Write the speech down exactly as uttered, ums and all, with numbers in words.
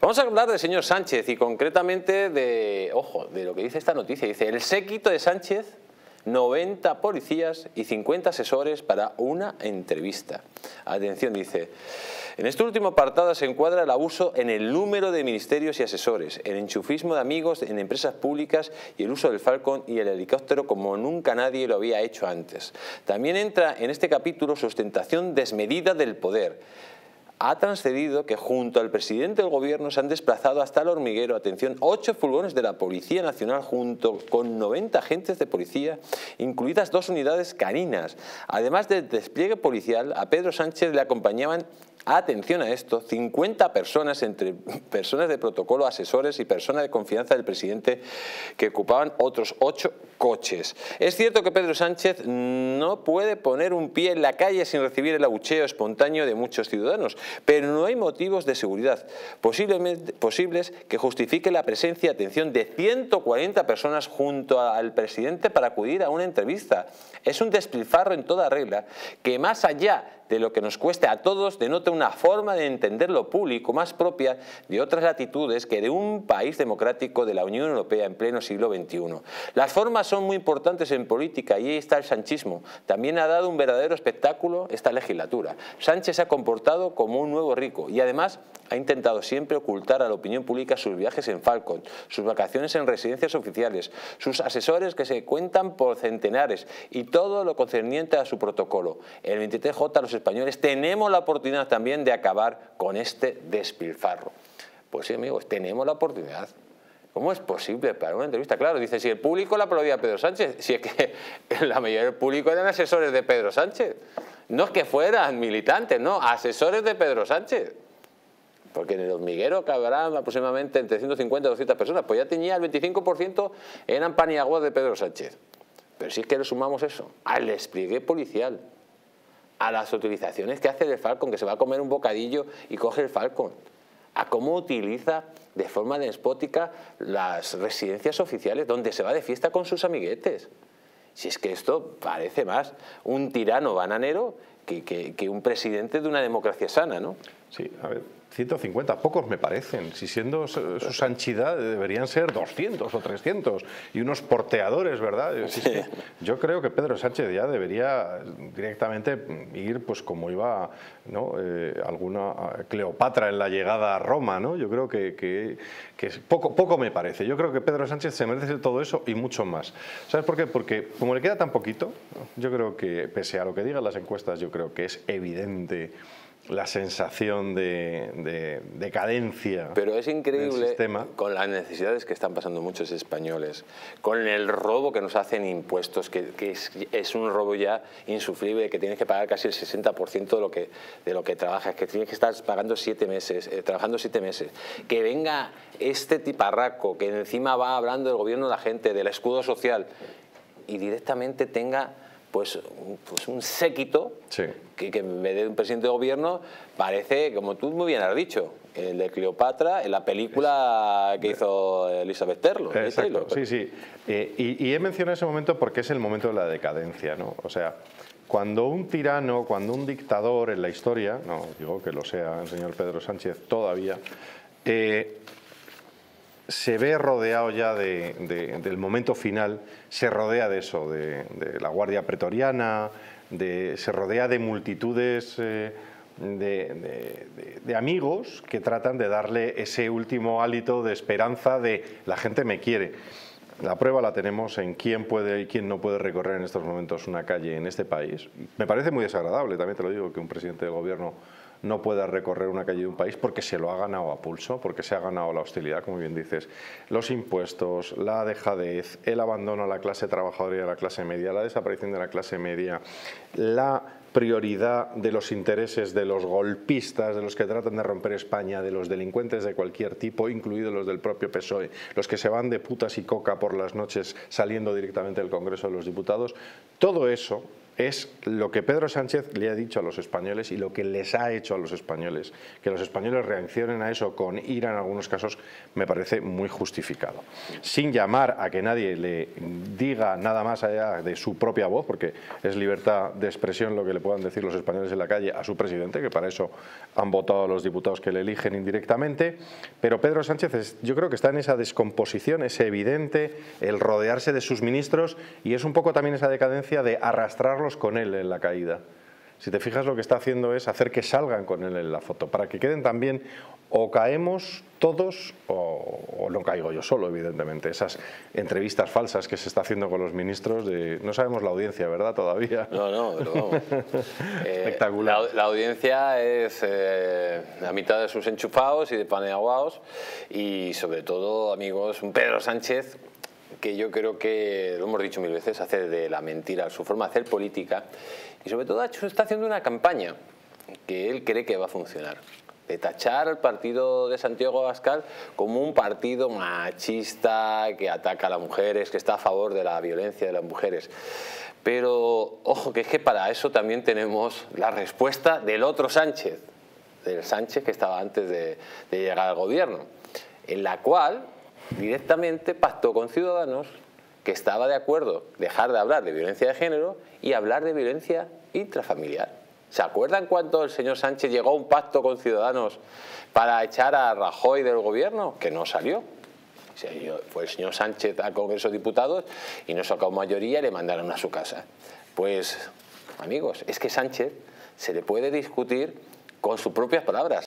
Vamos a hablar del señor Sánchez y concretamente de, ojo, de lo que dice esta noticia. Dice, el séquito de Sánchez, noventa policías y cincuenta asesores para una entrevista. Atención, dice, en este último apartado se encuadra el abuso en el número de ministerios y asesores, el enchufismo de amigos en empresas públicas y el uso del Falcon y el helicóptero como nunca nadie lo había hecho antes. También entra en este capítulo su ostentación desmedida del poder. Ha transcedido que junto al presidente del gobierno se han desplazado hasta el Hormiguero, atención, ocho furgones de la Policía Nacional junto con noventa agentes de policía, incluidas dos unidades caninas. Además del despliegue policial, a Pedro Sánchez le acompañaban, atención a esto, cincuenta personas, entre personas de protocolo, asesores y personas de confianza del presidente, que ocupaban otros ocho coches. Es cierto que Pedro Sánchez no puede poner un pie en la calle sin recibir el abucheo espontáneo de muchos ciudadanos, pero no hay motivos de seguridad posiblemente, posibles que justifique la presencia, atención, de ciento cuarenta personas junto al presidente para acudir a una entrevista. Es un despilfarro en toda regla que, más allá de lo que nos cueste a todos, denota una forma de entender lo público más propia de otras latitudes que de un país democrático de la Unión Europea en pleno siglo veintiuno. Las formas son muy importantes en política y ahí está el sanchismo. También ha dado un verdadero espectáculo esta legislatura. Sánchez se ha comportado como un nuevo rico y además ha intentado siempre ocultar a la opinión pública sus viajes en Falcon, sus vacaciones en residencias oficiales, sus asesores que se cuentan por centenares y todo lo concerniente a su protocolo. El veintitrés J, los españoles tenemos la oportunidad también de acabar con este despilfarro. Pues sí, amigos, tenemos la oportunidad. ¿Cómo es posible para una entrevista? Claro, dice, si el público la aplaudía a Pedro Sánchez, si es que la mayoría del público eran asesores de Pedro Sánchez. No es que fueran militantes, no, asesores de Pedro Sánchez. Porque en el Hormiguero cabrán aproximadamente entre ciento cincuenta y doscientas personas. Pues ya tenía el veinticinco por ciento eran paniaguas de Pedro Sánchez. Pero si es que le sumamos eso al despliegue policial, a las utilizaciones que hace el Falcon, que se va a comer un bocadillo y coge el Falcon, a cómo utiliza de forma despótica las residencias oficiales donde se va de fiesta con sus amiguetes. Si es que esto parece más un tirano bananero que, que, que un presidente de una democracia sana, ¿no? Sí, a ver, ciento cincuenta, pocos me parecen. Si siendo su, su sanchidad deberían ser doscientos o trescientos y unos porteadores, ¿verdad? Sí. Yo creo que Pedro Sánchez ya debería directamente ir pues como iba, ¿no? Eh, alguna Cleopatra en la llegada a Roma, ¿no? Yo creo que, que, que poco, poco me parece. Yo creo que Pedro Sánchez se merece todo eso y mucho más. ¿Sabes por qué? Porque como le queda tan poquito, yo creo que pese a lo que digan las encuestas, yo creo que es evidente la sensación de decadencia. Pero es increíble con las necesidades que están pasando muchos españoles, con el robo que nos hacen impuestos, que, que es, es un robo ya insufrible, que tienes que pagar casi el sesenta por ciento de lo que, de lo que trabajas, que tienes que estar pagando siete meses, eh, trabajando siete meses. Que venga este tiparraco que encima va hablando del gobierno de la gente, del escudo social, y directamente tenga pues, pues un séquito, sí, que, que en vez de un presidente de gobierno parece, como tú muy bien has dicho, el de Cleopatra en la película es, que hizo Elizabeth Taylor. Exacto, sí, sí. Eh, y, y he mencionado ese momento porque es el momento de la decadencia, ¿no? O sea, cuando un tirano, cuando un dictador en la historia, no digo que lo sea el señor Pedro Sánchez todavía, eh, se ve rodeado ya de, de, del momento final, se rodea de eso, de, de la Guardia Pretoriana, de, se rodea de multitudes eh, de, de, de, de amigos que tratan de darle ese último hálito de esperanza de la gente me quiere. La prueba la tenemos en quién puede y quién no puede recorrer en estos momentos una calle en este país. Me parece muy desagradable, también te lo digo, que un presidente del gobierno no pueda recorrer una calle de un país porque se lo ha ganado a pulso, porque se ha ganado la hostilidad, como bien dices, los impuestos, la dejadez, el abandono a la clase trabajadora y a la clase media, la desaparición de la clase media, la prioridad de los intereses de los golpistas, de los que tratan de romper España, de los delincuentes de cualquier tipo, incluidos los del propio P S O E, los que se van de putas y coca por las noches saliendo directamente del Congreso de los Diputados. Todo eso es lo que Pedro Sánchez le ha dicho a los españoles y lo que les ha hecho a los españoles. Que los españoles reaccionen a eso con ira en algunos casos me parece muy justificado. Sin llamar a que nadie le diga nada más allá de su propia voz, porque es libertad de expresión lo que le puedan decir los españoles en la calle a su presidente, que para eso han votado a los diputados que le eligen indirectamente. Pero Pedro Sánchez es, yo creo que está en esa descomposición, es evidente el rodearse de sus ministros y es un poco también esa decadencia de arrastrarlos con él en la caída. Si te fijas, lo que está haciendo es hacer que salgan con él en la foto, para que queden también o caemos todos o, o no caigo yo solo, evidentemente. Esas entrevistas falsas que se está haciendo con los ministros, de, no sabemos la audiencia, ¿verdad? Todavía. No, no, pero vamos. eh, Espectacular. La, la audiencia es eh, la mitad de sus enchufados y de paneaguados y sobre todo, amigos, un Pedro Sánchez que yo creo que, lo hemos dicho mil veces, hace de la mentira su forma de hacer política y sobre todo está haciendo una campaña que él cree que va a funcionar, de tachar al partido de Santiago Abascal como un partido machista que ataca a las mujeres, que está a favor de la violencia de las mujeres. Pero ojo, que es que para eso también tenemos la respuesta del otro Sánchez, del Sánchez que estaba antes de, de llegar al gobierno, en la cual directamente pactó con Ciudadanos, que estaba de acuerdo dejar de hablar de violencia de género y hablar de violencia intrafamiliar. ¿Se acuerdan cuando el señor Sánchez llegó a un pacto con Ciudadanos para echar a Rajoy del gobierno? Que no salió. Fue el señor Sánchez al Congreso de Diputados y no sacó mayoría y le mandaron a su casa. Pues, amigos, es que Sánchez se le puede discutir con sus propias palabras.